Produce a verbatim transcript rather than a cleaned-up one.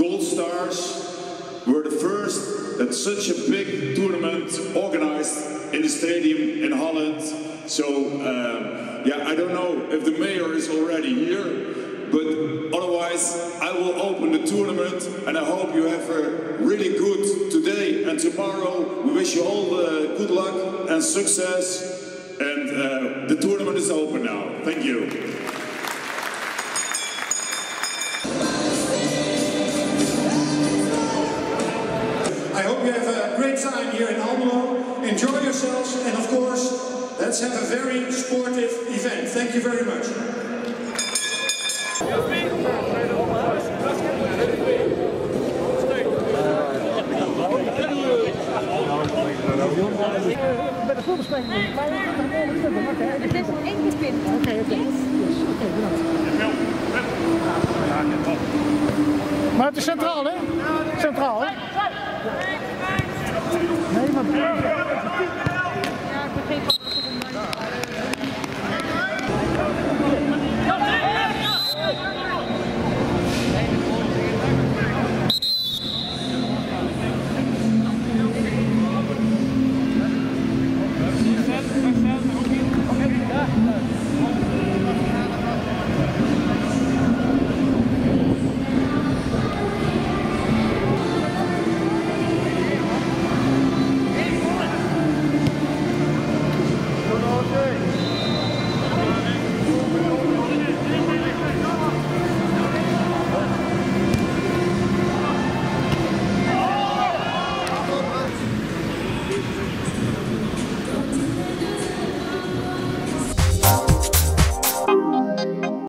gold stars were the first that such a big tournament organized in the stadium in Holland. So uh, yeah, I don't know if the mayor is already here, but otherwise I will open the tournament and I hope you have a really good today and tomorrow. We wish you all uh, good luck and success, and uh, the tournament is open now. Thank you. Time here in Almelo. Enjoy yourselves, and of course, let's have a very sportive event. Thank you very much. Maar het is centraal, hè? Centraal, hè? Nee, maar...